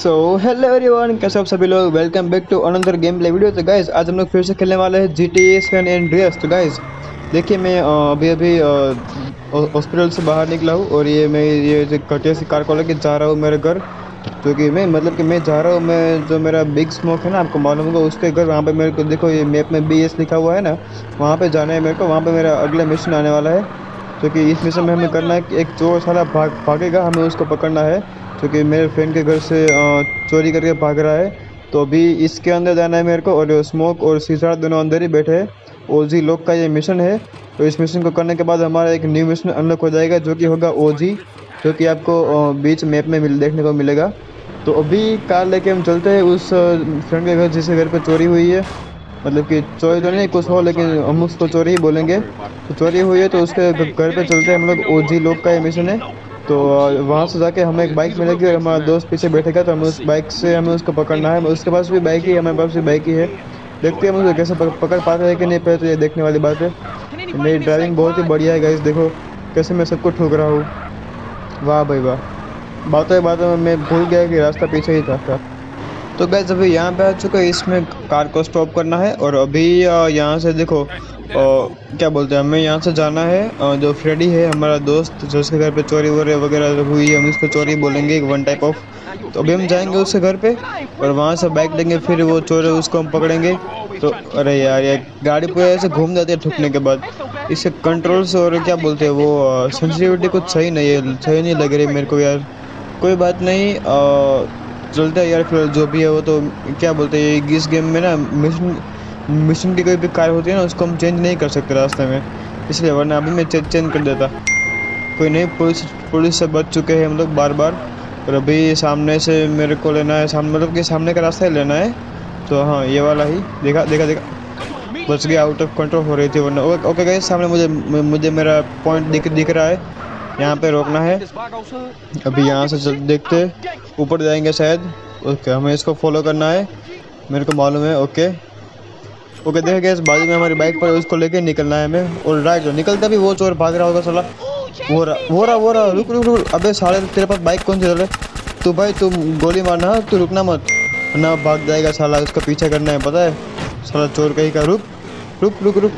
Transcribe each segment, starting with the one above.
So hello everyone, कैसे आप सभी लोग। Welcome back to another game play video. तो गाइस आज हम लोग फिर से खेलने वाले हैं GTA सैन एंड्रियास। तो गाइस देखिए, मैं अभी हॉस्पिटल से बाहर निकला हूँ और मैं ये घटिया सी कार को लेके जा रहा हूँ मेरे घर। जो कि मैं जा रहा हूँ, मैं जो मेरा बिग स्मोक है ना, आपको मालूम होगा, उसके घर। वहाँ पर मेरे को देखो, ये मैप में BS लिखा हुआ है ना, वहाँ पर जाना है मेरे को। वहाँ पर मेरा अगला मिशन आने वाला है। क्योंकि इस मिशन में हमें करना है कि एक चोर साला भागेगा, हमें उसको पकड़ना है। क्योंकि मेरे फ्रेंड के घर से चोरी करके भाग रहा है, तो अभी इसके अंदर जाना है मेरे को। और स्मोक और सीसार दोनों अंदर ही बैठे हैं। ओजी लोग का ये मिशन है। तो इस मिशन को करने के बाद हमारा एक न्यू मिशन अनलॉक हो जाएगा, जो कि होगा ओजी, जो कि आपको बीच मैप में देखने को मिलेगा। तो अभी कार लेके हम चलते हैं उस फ्रेंड के घर जिसके घर पर चोरी हुई है। मतलब कि चोरी तो नहीं कुछ हो, लेकिन हम उसको चोरी ही बोलेंगे। तो चोरी हुई है, तो उसके घर पे चलते हैं हम लोग। ओजी लोग का ये मिशन है। तो वहाँ से जाके हमें एक बाइक मिलेगी और हमारा दोस्त पीछे बैठेगा। तो हमें उस बाइक से हमें उसको पकड़ना है। उसके पास भी बाइक ही है, हमारे पास भी बाइक ही है। देखते हैं हम उसको कैसे पकड़ पाते हैं कि नहीं। पहले तो ये देखने वाली बात है। मेरी ड्राइविंग बहुत ही बढ़िया है गाइस, देखो कैसे मैं सबको ठोक रहा हूँ। वाह भाई वाह। बातों बातों में मैं भूल गया कि रास्ता पीछे ही था। तो गाइस अभी यहाँ पे आ चुका है, इसमें कार को स्टॉप करना है। और अभी यहाँ से देखो क्या बोलते हैं, हमें यहाँ से जाना है। जो फ्रेडी है हमारा दोस्त, जिसके घर पे चोरी वगैरह हुई है, हम इसको चोरी बोलेंगे, वन टाइप ऑफ। तो अभी हम जाएंगे उसके घर पे और वहाँ से बाइक लेंगे, फिर वो चोर है उसको हम पकड़ेंगे। तो अरे यार, ये गाड़ी पूरे ऐसे घूम जाती है ठुकने के बाद। इससे कंट्रोल्स और क्या बोलते हैं वो सेंसिटिविटी कुछ सही नहीं है, सही नहीं लग रही मेरे को यार। कोई बात नहीं, चलता है यार फिलहाल जो भी है वो। तो क्या बोलते हैं, इस गेम में ना मिशन की कोई भी कार होती है ना, उसको हम चेंज नहीं कर सकते रास्ते में, इसलिए वरना अभी मैं चेंज कर देता। कोई नहीं, पुलिस से बच चुके हैं हम लोग बार बार। और अभी सामने से मेरे को लेना है, सामने मतलब कि सामने का रास्ता ही लेना है। तो हाँ, ये वाला ही। देखा देखा देखा, बच गया। आउट ऑफ कंट्रोल हो रही थी वरना। ओके गाइस, सामने मुझे मेरा पॉइंट दिख रहा है, यहाँ पे रोकना है। अभी यहाँ से देखते ऊपर जाएंगे शायद। ओके, हमें इसको फॉलो करना है, मेरे को मालूम है। ओके देख गए, इस बाजू में हमारी बाइक पर, उसको लेके निकलना है हमें। और राइट, जो निकलता भी वो चोर भाग रहा होगा साला। वो रहा। रुक। अबे साले, तेरे पास बाइक कौन सी चल रही? तू भाई, तुम गोली मारना, तू रुकना मत ना, भाग जाएगा साला, उसका पीछा करना है। पता है साला चोर कहीं का। रुक।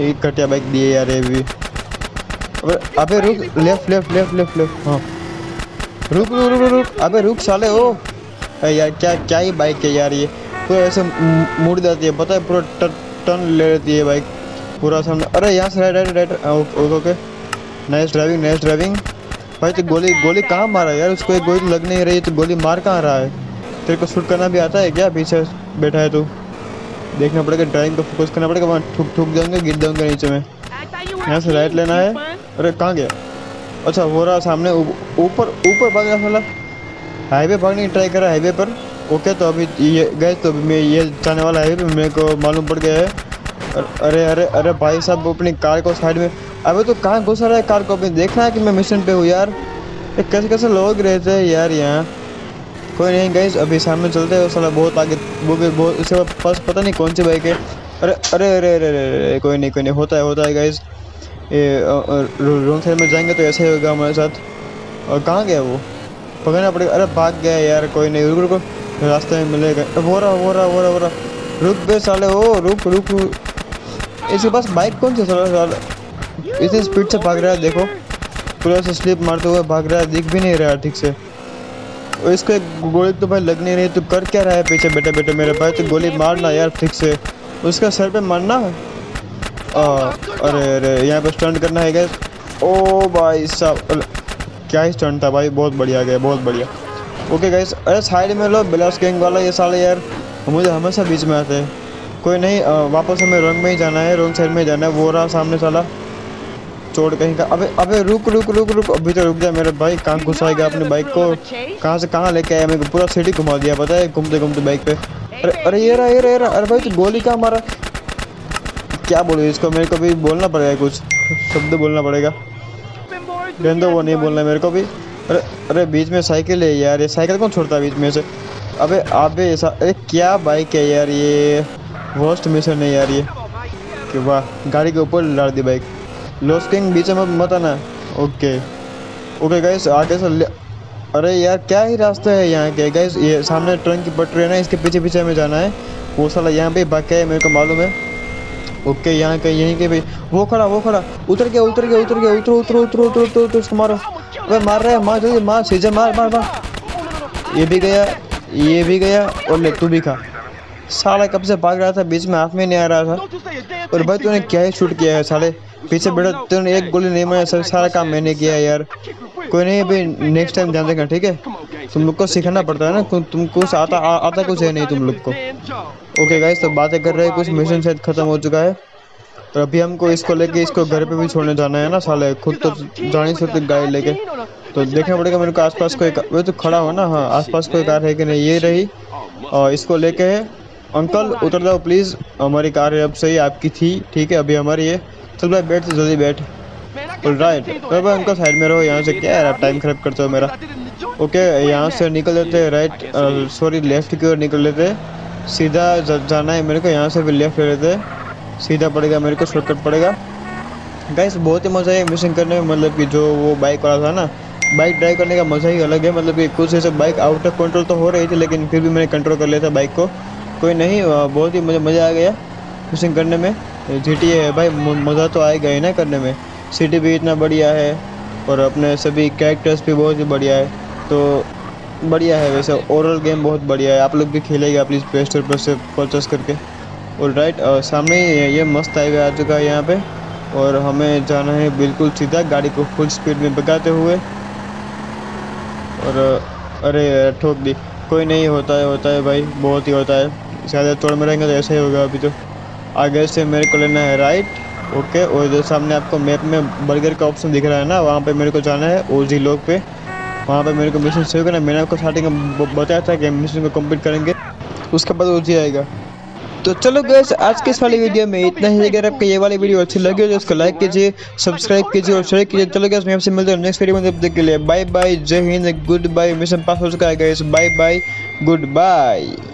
एक घटिया बाइक दी है यार ये भी। अबे रुक, लेफ्ट। हाँ, रुक। अबे रुक साले। ओ यार, क्या ही बाइक है यार ये। पूरा ऐसे मुड़ जाती है, पता है, पूरा टर्न ले लेती है बाइक पूरा सामने। अरे यहाँ से राइट। ओके, नाइस ड्राइविंग भाई। तो गोली कहाँ मारा यार उसको? एक गोली लग नहीं रही है, तो गोली मार कहाँ रहा है? तेरे को शूट करना भी आता है क्या? पीछे बैठा है तू। देखना पड़ेगा, ड्राइविंग को फोकस करना पड़ेगा, वहाँ ठुक जाऊँगे, गिर जाऊँगे नीचे में। यहाँ से राइट लेना है। अरे कहाँ गया? अच्छा, हो रहा सामने, ऊपर भाग रहा साला। हाईवे भागने की ट्राई करा हाईवे पर। ओके, तो अभी ये गए, तो अभी मैं ये जाने वाला हाईवे पर मेरे को मालूम पड़ गया है। अरे भाई साहब, अपनी कार को साइड में। अबे तो कहाँ घुसा रहा है कार को? अभी देखना है कि मैं मिशन पे हूँ यार। कैसे लोग रहते हैं यार यहाँ। कोई नहीं गए, अभी सामने चलते हैं। साला बहुत आगे, बहुत उसके पास पता नहीं कौन सी बाइक है। अरे, कोई नहीं, होता है गाइस। ये रॉन्ग साइड में जाएंगे तो ऐसे ही होगा हमारे साथ। और कहाँ गया वो? पकड़ना पड़ेगा। अरे भाग गया यार। कोई नहीं, रुको, रास्ते में मिलेगा। हो रहा। रुक बे साले। ओ रुक। इसके पास बाइक कौन सी साला? इतनी स्पीड से भाग रहा है, देखो पूरा से स्लिप मारते हुए भाग रहा है, दिख भी नहीं रहा है ठीक से। और इसको गोली तो भाई लग नहीं रही। तो कर क्या रहा है पीछे बेटा मेरे भाई? तो गोली मारना यार ठीक से, उसका सर पे मारना। अरे यहाँ पे स्टंट करना है गैस। ओ भाई साहब, क्या ही स्टंट था भाई, बहुत बढ़िया गया, बहुत बढ़िया। ओके गैस, अरे साइड में लो बिलास गैंग वाला। ये साले यार मुझे हमेशा बीच में आते हैं। कोई नहीं, वापस हमें रॉन्ग में ही जाना है, रॉन्ग साइड में ही जाना है। वो रहा सामने साला चोर कहीं का। अबे रुक। अभी तो रुक जा मेरे भाई। कहाँ घुसाएगा अपनी बाइक को? कहाँ से कहाँ लेके आया? मेरे को पूरा सिटी घुमा दिया पता है, घूमते बाइक पे। अरे ये रहा। अरे भाई तो गोली कहाँ मारा? क्या बोलूँ इसको? मेरे को भी बोलना पड़ेगा, कुछ शब्द बोलना पड़ेगा। दो वो नहीं बोलना मेरे को भी। अरे बीच में साइकिल है यार, ये साइकिल कौन छोड़ता है बीच में से? अबे अरे क्या बाइक है यार ये। वर्स्ट मिशन है यार ये कि वाह, गाड़ी के ऊपर लाड़ दी बाइक। लॉस किंग बीच में मत आना। ओके गाइस, आगे से अरे यार क्या ही रास्ता है यहाँ के गाइस। ये सामने ट्रेन की पटरी है ना, इसके पीछे पीछे हमें जाना है। वो साला यहाँ पे भाग के मेरे को मालूम है। ओके यहाँ के यहीं के भाई वो खड़ा उतर गया उतरो उसको मारो। अरे मार रहा है, मार जल्दी मार, सीधे मार। ये भी गया और ले तू भी खा। साला कब से भाग रहा था, बीच में हाथ में नहीं आ रहा था। और भाई तूने क्या ही शूट किया है साले, पीछे बेटा तूने एक गोली नहीं मारा, सारा काम मैंने किया यार। कोई नहीं भाई, नेक्स्ट टाइम ध्यान देगा ठीक है। तुम लोग को सीखना पड़ता है ना, तुम कुछ आता कुछ है नहीं तुम लोग को। ओके गाइस तो बातें कर रहे हैं, कुछ मिशन शायद खत्म हो चुका है। तो अभी हमको इसको लेके इसको घर पे भी छोड़ने जाना है ना साले, खुद तो जा नहीं सकते गाड़ी लेके। तो देखना पड़ेगा मेरे को आसपास कोई, वो तो खड़ा हो ना, हाँ आसपास कोई कार है कि नहीं। ये रही, और इसको लेके है। अंकल उतर जाओ प्लीज़, हमारी कार अब सही आपकी थी ठीक है, अभी हमारी है। चल भाई बैठ तो जल्दी बैठ। राइट तो भाई अंकल साइड में रहो, यहाँ से क्या है आप टाइम खराब करते हो मेरा। ओके यहाँ से निकल लेते हैं, राइट सॉरी लेफ्ट की ओर निकल लेते हैं। सीधा जाना है मेरे को, यहाँ से भी लेफ्ट ले लेते हैं, सीधा पड़ेगा मेरे को, शॉर्टकट पड़ेगा। गाइस बहुत ही मज़ा आया मिशन करने में, मतलब कि जो वो बाइक वाला था ना, बाइक ड्राइव करने का मज़ा ही अलग है। मतलब कि कुछ ऐसे बाइक आउट ऑफ कंट्रोल तो हो रही थी, लेकिन फिर भी मैंने कंट्रोल कर लिया था बाइक को। कोई नहीं, बहुत ही मज़ा आ गया मिशन करने में। GTA है भाई, मज़ा तो आएगा ही ना करने में। सिटी भी इतना बढ़िया है और अपने सभी कैरेक्टर्स भी बहुत ही बढ़िया है, तो बढ़िया है वैसे। ओवरऑल गेम बहुत बढ़िया है, आप लोग भी खेलेगा प्लीज़ प्ले स्टोर पर से परचेस करके। और राइट सामने ये मस्त हाईवे आ चुका है यहाँ पे, और हमें जाना है बिल्कुल सीधा, गाड़ी को फुल स्पीड में भगाते हुए। और अरे ठोक दी, कोई नहीं होता है भाई, बहुत ही होता है। ज़्यादा तोड़ में रहेंगे तो ऐसा ही होगा। अभी तो आगे से मेरे को लेना है राइट। ओके और इधर सामने आपको मैप में बर्गर का ऑप्शन दिख रहा है ना, वहाँ पे मेरे को जाना है ओजी लोग पे। वहाँ पे मेरे को मिशन सेव करना है, मैंने आपको स्टार्टिंग में बताया था कि मिशन को कंप्लीट करेंगे उसके बाद ओजी आएगा। तो चलो गाइस आज के इस वाली वीडियो में इतना ही। अगर आपको ये वाली वीडियो अच्छी लगी हो तो इसको लाइक कीजिए, सब्सक्राइब कीजिए और शेयर कीजिए। चलो गाइस मैं आपसे मिलता हूँ नेक्स्ट वीडियो में, तब तक के लिए बाय बाय, जय हिंद, गुड बाय। मिशन पास हो चुका है guys, bye bye, good bye.